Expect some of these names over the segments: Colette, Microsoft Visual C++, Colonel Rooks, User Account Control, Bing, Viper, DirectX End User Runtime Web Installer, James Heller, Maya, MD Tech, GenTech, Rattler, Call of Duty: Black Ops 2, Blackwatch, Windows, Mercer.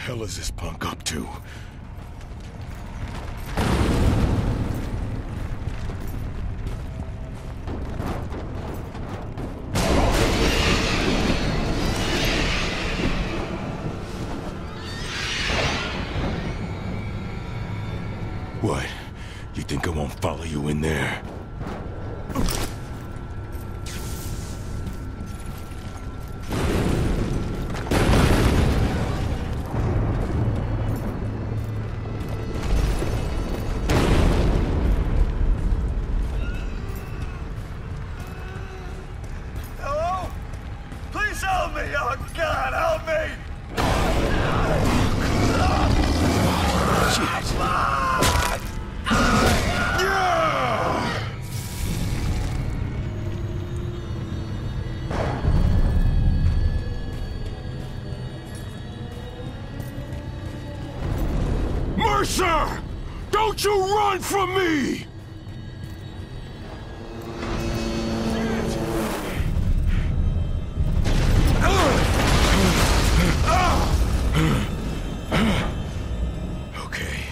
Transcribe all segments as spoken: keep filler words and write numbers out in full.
hell is this punk up to? What? You think I won't follow you in there? Mercer! Don't you run from me! Okay.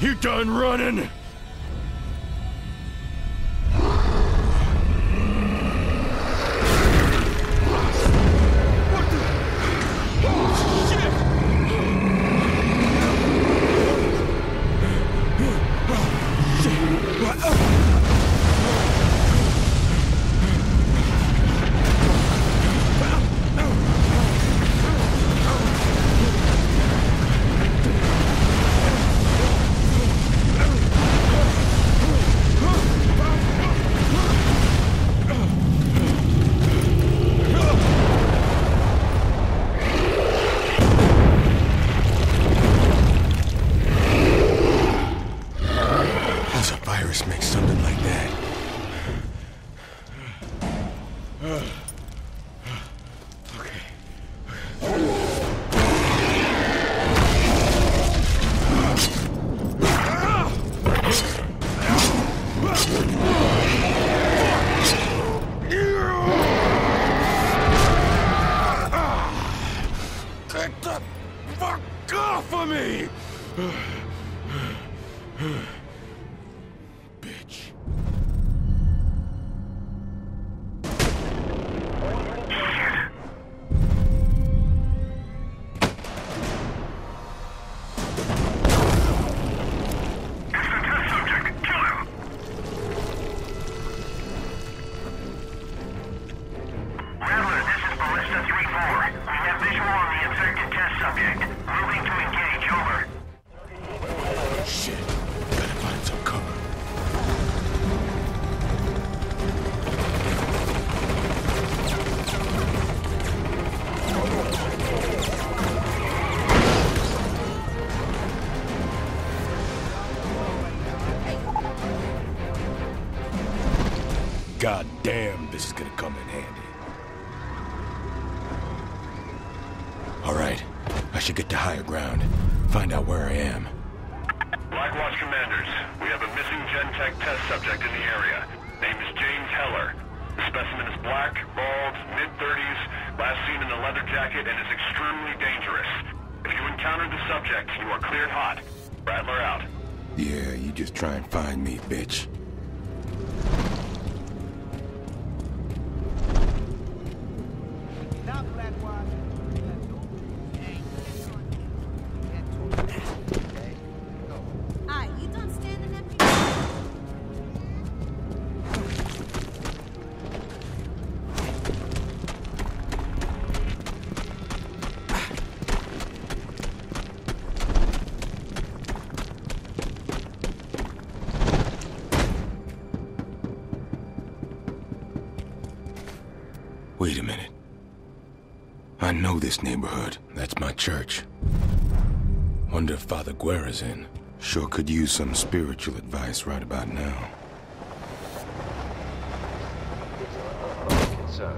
You done running? God damn, this is gonna come in handy. All right, I should get to higher ground, find out where I am. Blackwatch commanders, we have a missing GenTech test subject in the area. Name is James Heller. The specimen is black, bald, mid thirties, last seen in a leather jacket, and is extremely dangerous. If you encounter the subject, you are cleared hot. Rattler out. Yeah, you just try and find me, bitch. Wait a minute. I know this neighborhood. That's my church. Wonder if Father Guerra's in. Sure could use some spiritual advice right about now. Sir,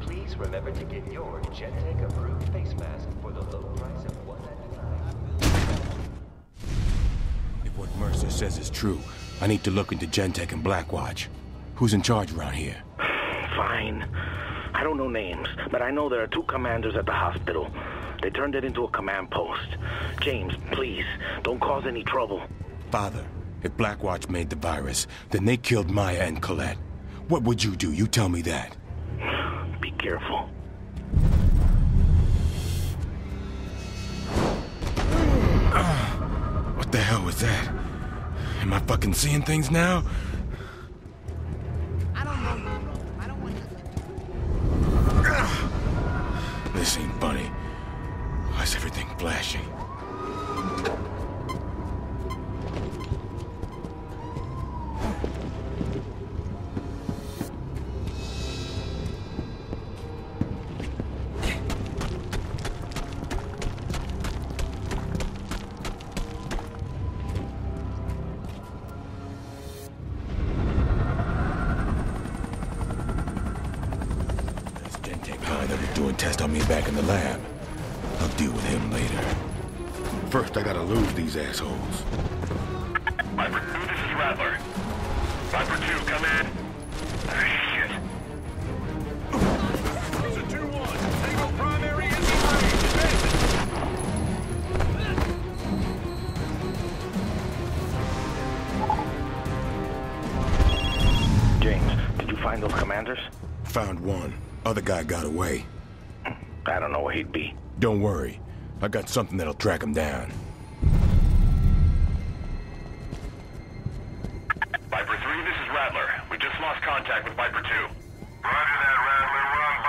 please remember to get your GenTech approved face mask for the low price of one ninety-nine. If what Mercer says is true, I need to look into GenTech and Blackwatch. Who's in charge around here? Fine. I don't know names, but I know there are two commanders at the hospital. They turned it into a command post. James, please, don't cause any trouble. Father, if Blackwatch made the virus, then they killed Maya and Colette. What would you do? You tell me that. Be careful. What the hell was that? Am I fucking seeing things now? I don't know. I don't want to. This ain't funny. Why is everything flashing? Test on me back in the lab. I'll deal with him later. First, I gotta lose these assholes. Viper two, this is Rattler. Viper two, come in. Oh, shit. It's a two one. Single primary in the range. James, did you find those commanders? Found one. Other guy got away. I don't know where he'd be. Don't worry. I got something that'll track him down. Viper three, this is Rattler. We just lost contact with Viper two. Roger that, Rattler. We're on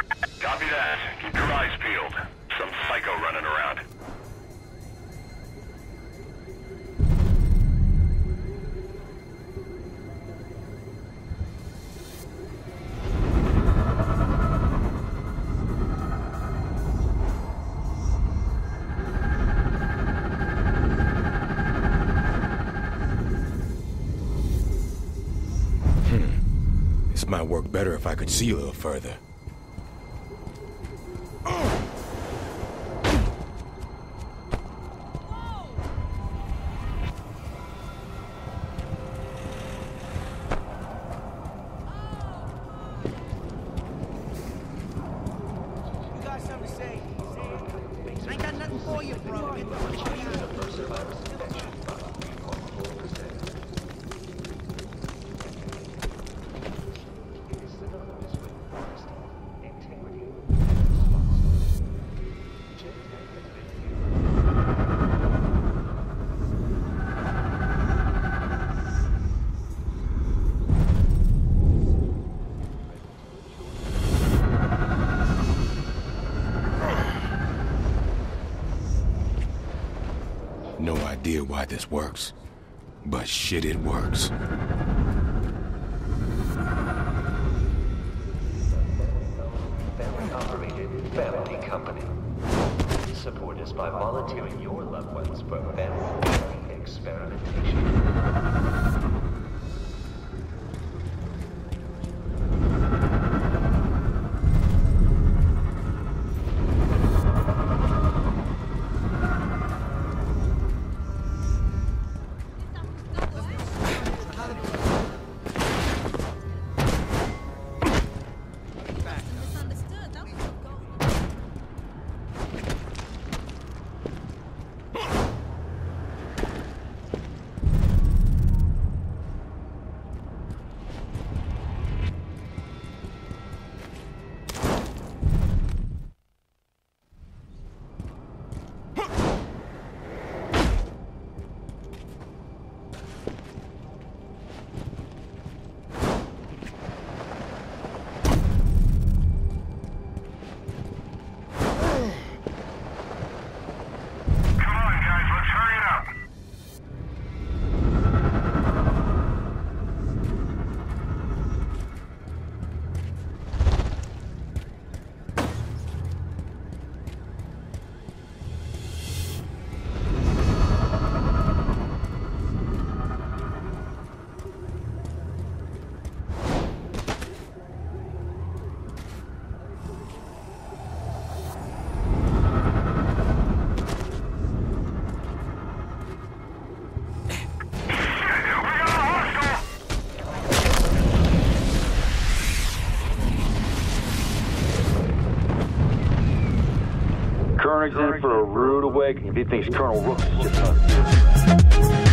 body disposal details, so only take a few mics. Copy that. Keep your eyes peeled. Some psycho running around. This might work better if I could see a little further. No idea why this works, but shit, it works. Family operated, family company. Support us by volunteering your loved ones for family experimentation. wig if he thinks Colonel Rooks is just a...